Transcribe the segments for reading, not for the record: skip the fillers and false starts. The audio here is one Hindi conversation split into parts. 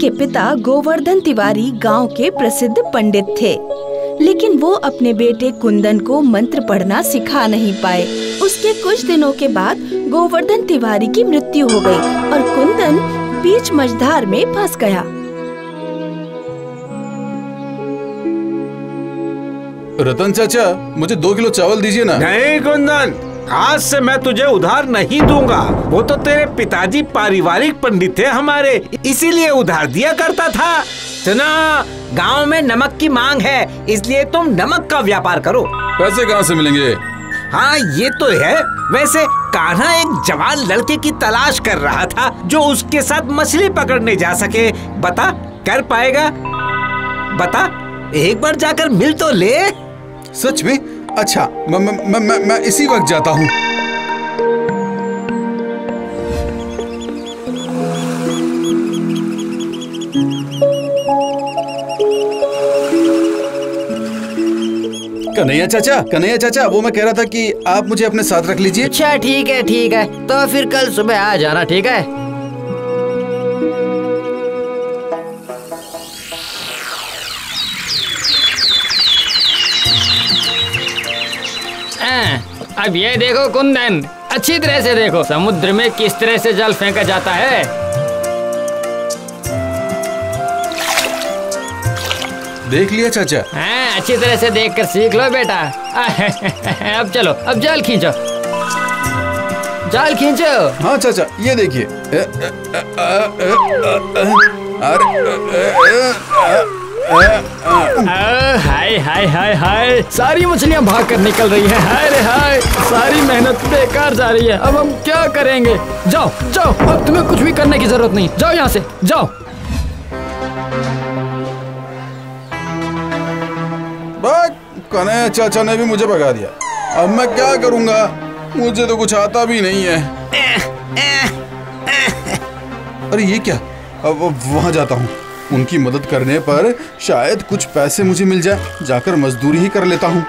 के पिता गोवर्धन तिवारी गांव के प्रसिद्ध पंडित थे, लेकिन वो अपने बेटे कुंदन को मंत्र पढ़ना सिखा नहीं पाए। उसके कुछ दिनों के बाद गोवर्धन तिवारी की मृत्यु हो गई और कुंदन बीच मझधार में फंस गया। रतन चाचा, मुझे 2 किलो चावल दीजिए ना। नहीं कुंदन, आज से मैं तुझे उधार नहीं दूंगा। वो तो तेरे पिताजी पारिवारिक पंडित थे हमारे, इसीलिए उधार दिया करता था। सुना, गांव में नमक की मांग है, इसलिए तुम नमक का व्यापार करो। पैसे कहाँ से मिलेंगे? हाँ, ये तो है। वैसे कान्हा एक जवान लड़के की तलाश कर रहा था जो उसके साथ मछली पकड़ने जा सके। बता, कर पाएगा? बता, एक बार जाकर मिल तो ले। सच में? अच्छा, मैं इसी वक्त जाता हूँ। कन्हैया चाचा, वो मैं कह रहा था कि आप मुझे अपने साथ रख लीजिए। अच्छा ठीक है, तो फिर कल सुबह आ जाना। ठीक है। अब ये देखो कुंदन, अच्छी तरह से देखो समुद्र में किस तरह से जाल फेंका जाता है। देख लिया चाचा? हाँ, अच्छी तरह से देखकर सीख लो बेटा। अब चलो, अब जाल खींचो। हाँ चाचा, ये देखिए। हाय, सारी मछलियाँ भाग कर निकल रही है। हाय, सारी मेहनत बेकार जा रही है। अब हम क्या करेंगे? जाओ, अब तुम्हें कुछ भी करने की जरूरत नहीं। जाओ यहाँ से, जाओ। कन्हैया चाचा ने भी मुझे भगा दिया। अब मैं क्या करूँगा? मुझे तो कुछ आता भी नहीं है। अरे ये क्या? अब वहाँ जाता हूँ, उनकी मदद करने पर शायद कुछ पैसे मुझे मिल जाए। जाकर मजदूरी ही कर लेता हूँ।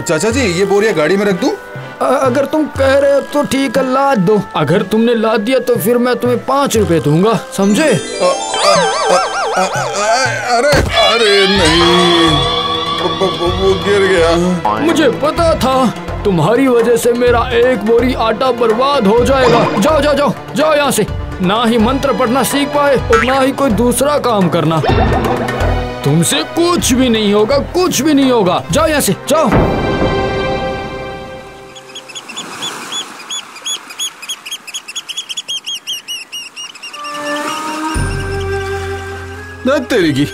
चाचा जी, ये बोरिया गाड़ी में रख दूँ? अगर तुम कह रहे हो तो ठीक है, लाद दो। अगर तुमने लाद दिया तो फिर मैं तुम्हें 5 रुपए दूंगा, समझे? अरे नहीं, वो गिर गया। मुझे पता था तुम्हारी वजह से मेरा 1 बोरी आटा बर्बाद हो जाएगा। जाओ यहाँ से। ना ही मंत्र पढ़ना सीख पाए और ना ही कोई दूसरा काम करना। तुमसे कुछ भी नहीं होगा। जाओ यहाँ से, जाओ। तेरी की,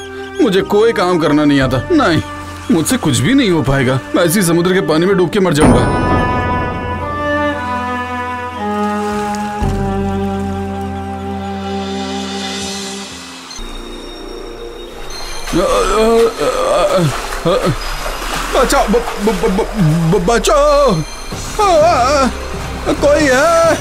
मुझे कोई काम करना नहीं आता। नहीं, मुझसे कुछ भी नहीं हो पाएगा। मैं इसी समुद्र के पानी में डूब के मर जाऊंगा। अच्छा, बचाओ, कोई है?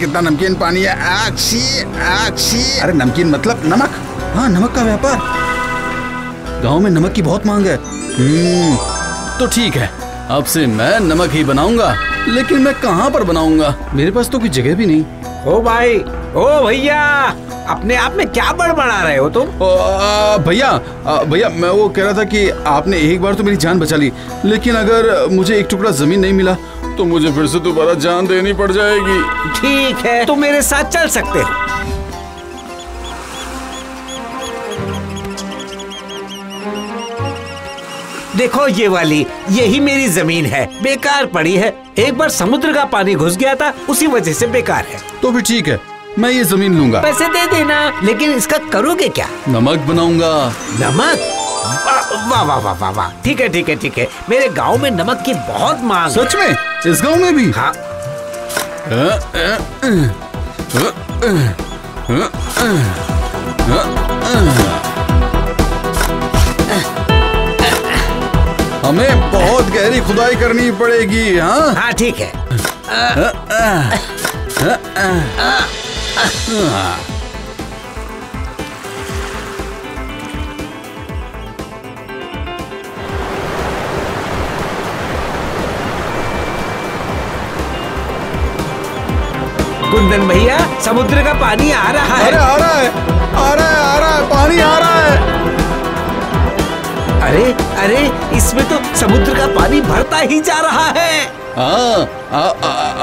कितना नमकीन पानी है। अरे नमकीन मतलब नमक। हाँ, नमक का व्यापार। गांव में नमक की बहुत मांग है। तो ठीक है, अब से मैं नमक ही बनाऊंगा। लेकिन मैं कहाँ पर बनाऊंगा? मेरे पास तो कोई जगह भी नहीं। ओ भैया, अपने आप में क्या बड़ा रहे हो तुम? भैया, मैं वो कह रहा था कि आपने एक बार तो मेरी जान बचा ली, लेकिन अगर मुझे 1 टुकड़ा जमीन नहीं मिला तो मुझे फिर से दोबारा जान देनी पड़ जाएगी। ठीक है, तुम मेरे साथ चल सकते हो। देखो, यही मेरी जमीन है, बेकार पड़ी है। एक बार समुद्र का पानी घुस गया था, उसी वजह से बेकार है। तो भी ठीक है, मैं ये जमीन लूंगा। पैसे दे देना। लेकिन इसका करोगे क्या? नमक बनाऊंगा। नमक? वाह, ठीक है। मेरे गांव में नमक की बहुत मांग। सच में? इस गांव में भी? हाँ। हमें बहुत गहरी खुदाई करनी पड़ेगी। हाँ, ठीक है। कुंदन भैया, समुद्र का पानी आ रहा है। अरे आ रहा है, पानी आ रहा है। अरे इसमें तो समुद्र का पानी भरता ही जा रहा है।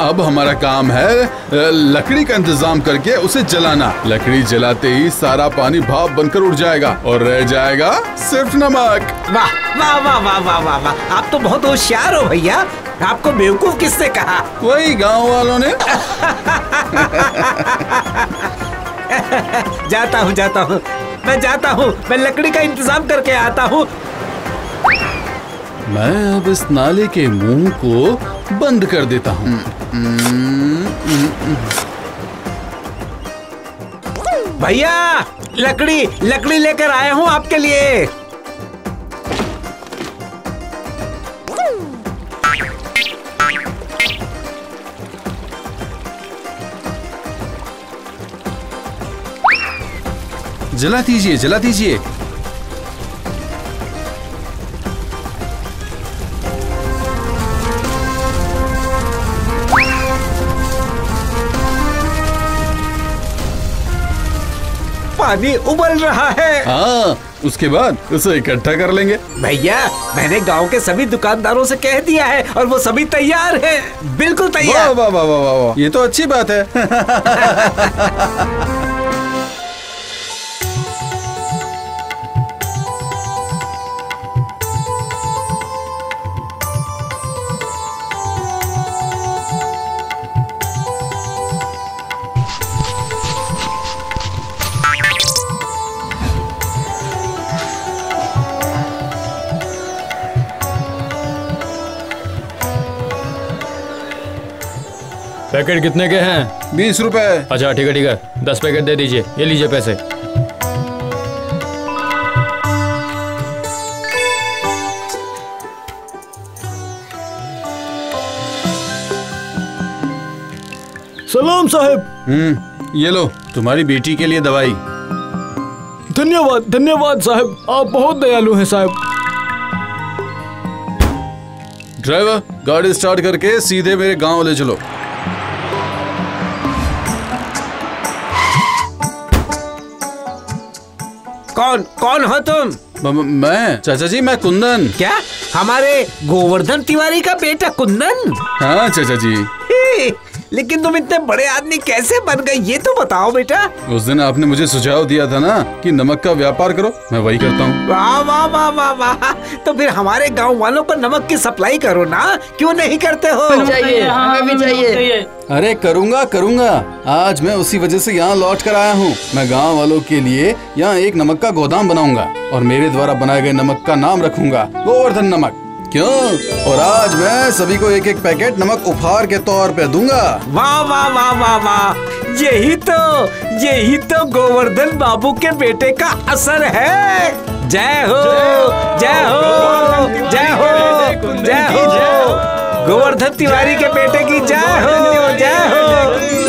अब हमारा काम है लकड़ी का इंतजाम करके उसे जलाना। लकड़ी जलाते ही सारा पानी भाप बनकर उड़ जाएगा और रह जाएगा सिर्फ नमक। वाह वाह वाह वाह वाह वाह वाह, आप तो बहुत होशियार हो भैया। आपको बेवकूफ किसने कहा? वही गांव वालों ने। जाता हूँ मैं लकड़ी का इंतजाम करके आता हूँ। मैं अब इस नाले के मुंह को बंद कर देता हूँ। भैया, लकड़ी लेकर आया हूँ आपके लिए। जला दीजिए। पानी उबल रहा है। हाँ, उसके बाद उसे इकट्ठा कर लेंगे। भैया, मैंने गांव के सभी दुकानदारों से कह दिया है और वो सभी तैयार हैं, बिल्कुल तैयार। वाह वाह वाह वाह, ये तो अच्छी बात है। पैकेट कितने के हैं? 20 रुपए। अच्छा ठीक है, 10 पैकेट दे दीजिए। ये लीजिए पैसे। सलाम साहब। ये लो, तुम्हारी बेटी के लिए दवाई। धन्यवाद साहब, आप बहुत दयालु हैं साहब। ड्राइवर, गाड़ी स्टार्ट करके सीधे मेरे गांव ले चलो। कौन हो तुम? मैं चाचा जी, मैं कुंदन। क्या? हमारे गोवर्धन तिवारी का बेटा कुंदन? हाँ चाचा जी। लेकिन तुम इतने बड़े आदमी कैसे बन गए, ये तो बताओ बेटा। उस दिन आपने मुझे सुझाव दिया था ना कि नमक का व्यापार करो, मैं वही करता हूँ। वाह वाह वाह वाह वाह, तो फिर हमारे गांव वालों को नमक की सप्लाई करो ना, क्यों नहीं करते हो? हमें भी चाहिए। अरे करूँगा। आज मैं उसी वजह से यहाँ लौट कर आया हूँ। मैं गाँव वालों के लिए यहाँ एक नमक का गोदाम बनाऊंगा और मेरे द्वारा बनाए गए नमक का नाम रखूंगा गोवर्धन नमक। क्यों? और आज मैं सभी को एक पैकेट नमक उपहार के तौर पे दूंगा। वाह वाह वाह वाह वाह, यही तो गोवर्धन बाबू के बेटे का असर है। जय हो गोवर्धन तिवारी के बेटे की। जय हो।